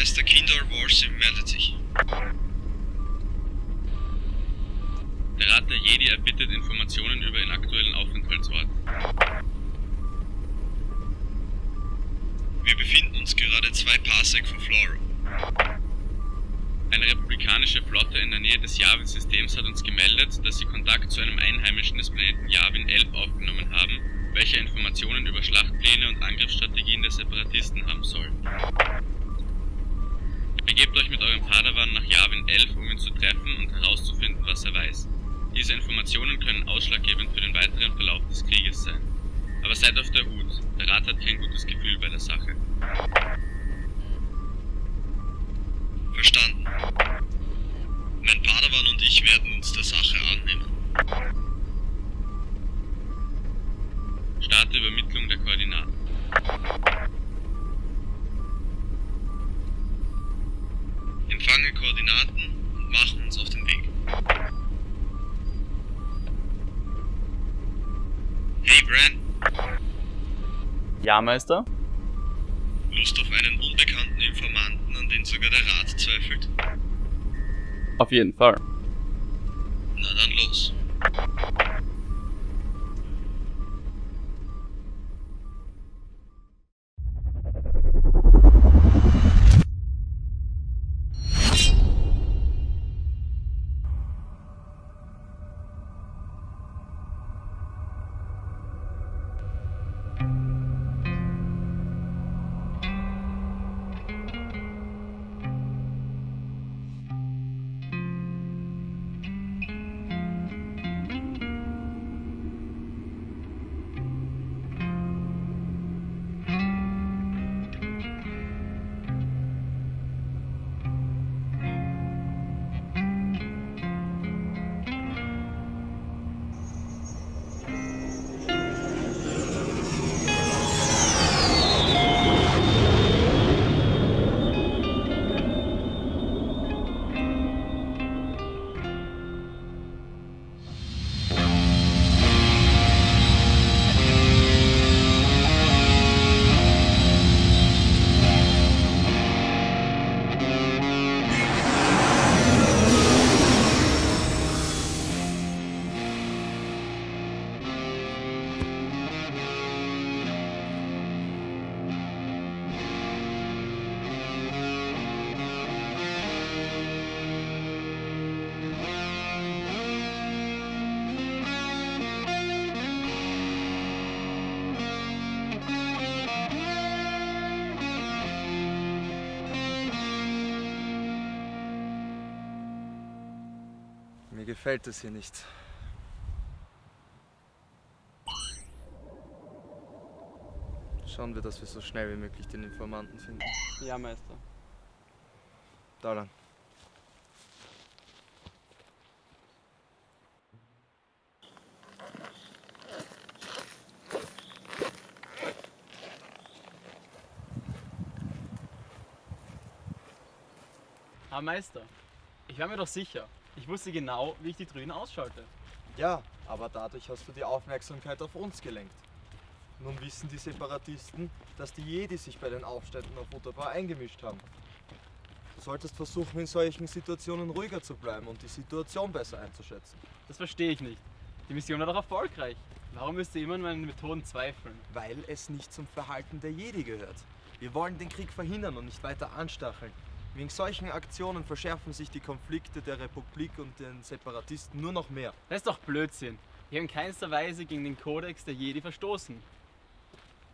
Jedi-Meister Keen-Dor Warsim meldet sich. Der Rat der Jedi erbittet Informationen über den aktuellen Aufenthaltsort. Wir befinden uns gerade 2 Parsec von Flora. Eine republikanische Flotte in der Nähe des Yavin-Systems hat uns gemeldet, dass sie Kontakt zu einem Einheimischen des Planeten Yavin XI aufgenommen haben, welcher Informationen über Schlachtpläne und Angriffsstrategien der Separatisten haben soll. Begebt euch mit eurem Padawan nach Yavin XI, um ihn zu treffen und herauszufinden, was er weiß. Diese Informationen können ausschlaggebend für den weiteren Verlauf des Krieges sein. Aber seid auf der Hut, der Rat hat kein gutes Gefühl bei der Sache. Verstanden. Mein Padawan und ich werden uns der Sache annehmen. Starte Übermittlung der Koordinaten. Empfange Koordinaten und machen uns auf den Weg. Hey, Bren. Ja, Meister? Lust auf einen unbekannten Informanten, an den sogar der Rat zweifelt? Auf jeden Fall. Na dann los. Mir gefällt es hier nicht. Schauen wir, dass wir so schnell wie möglich den Informanten finden. Ja, Meister. Da lang. Herr Meister, ich war mir doch sicher. Ich wusste genau, wie ich die Drohnen ausschalte. Ja, aber dadurch hast du die Aufmerksamkeit auf uns gelenkt. Nun wissen die Separatisten, dass die Jedi sich bei den Aufständen auf Utapau eingemischt haben. Du solltest versuchen, in solchen Situationen ruhiger zu bleiben und die Situation besser einzuschätzen. Das verstehe ich nicht. Die Mission war doch erfolgreich. Warum müsst ihr immer an meinen Methoden zweifeln? Weil es nicht zum Verhalten der Jedi gehört. Wir wollen den Krieg verhindern und nicht weiter anstacheln. Wegen solchen Aktionen verschärfen sich die Konflikte der Republik und den Separatisten nur noch mehr. Das ist doch Blödsinn. Wir haben in keinster Weise gegen den Kodex der Jedi verstoßen.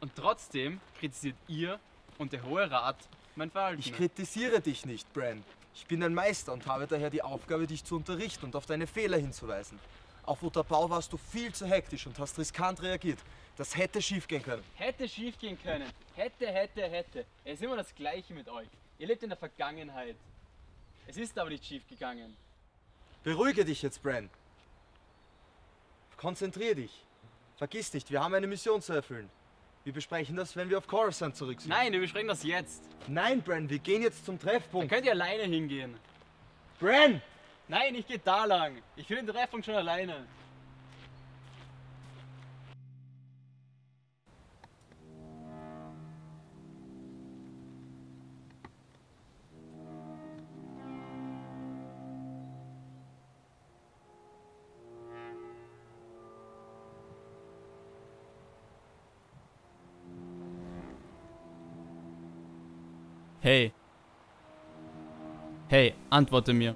Und trotzdem kritisiert ihr und der Hohe Rat mein Verhalten. Ich kritisiere dich nicht, Bren. Ich bin ein Meister und habe daher die Aufgabe, dich zu unterrichten und auf deine Fehler hinzuweisen. Auf Utapau warst du viel zu hektisch und hast riskant reagiert. Das hätte schiefgehen können. Hätte schiefgehen können. Hätte. Es ist immer das Gleiche mit euch. Ihr lebt in der Vergangenheit. Es ist aber nicht schief gegangen. Beruhige dich jetzt, Bren. Konzentriere dich. Vergiss nicht, wir haben eine Mission zu erfüllen. Wir besprechen das, wenn wir auf Coruscant zurück sind. Nein, wir besprechen das jetzt. Nein, Bren, wir gehen jetzt zum Treffpunkt. Dann könnt ihr alleine hingehen. Bren! Nein, ich gehe da lang. Ich fühle den Treffpunkt schon alleine. Hey. Hey, antworte mir.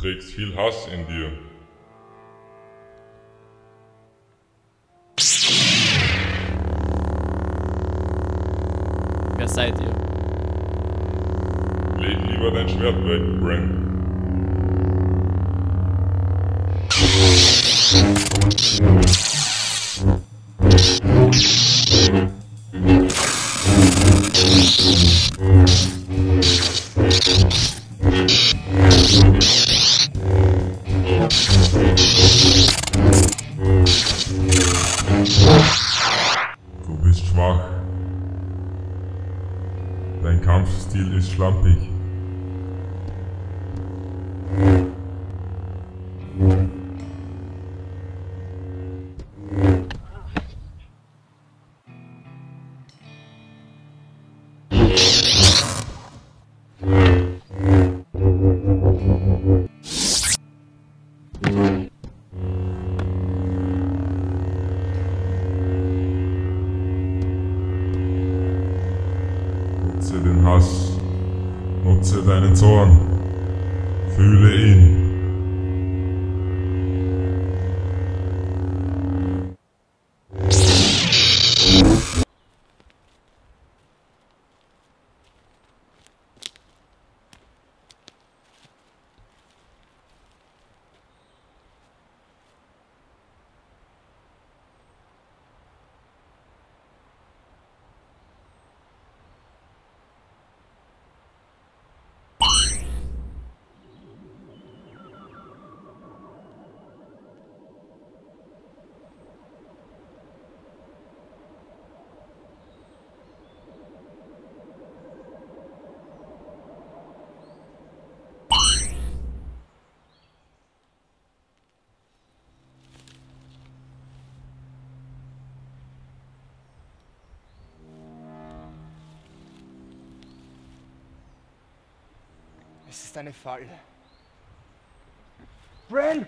Trägst viel Hass in dir. Wer seid ihr? Leg lieber dein Schwert weg, Bren. Du bist schwach. Dein Kampfstil ist schlampig. Nutze deinen Zorn. Fühle ihn. Es ist eine Falle. Bren!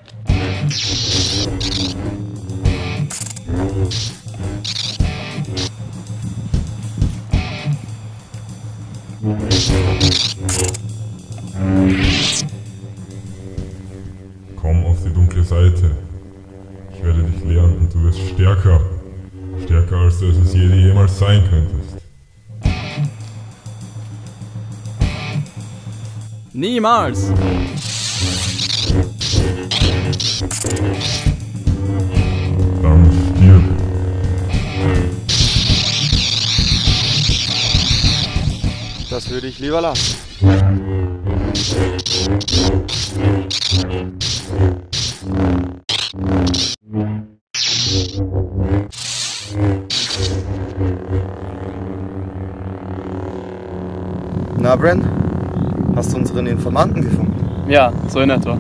Komm auf die dunkle Seite. Ich werde dich lehren und du wirst stärker. Stärker, als du es jemals sein könntest. Niemals! Dann stirb! Das würde ich lieber lassen. Na, Bren? Hast du unseren Informanten gefunden? Ja, so in etwa.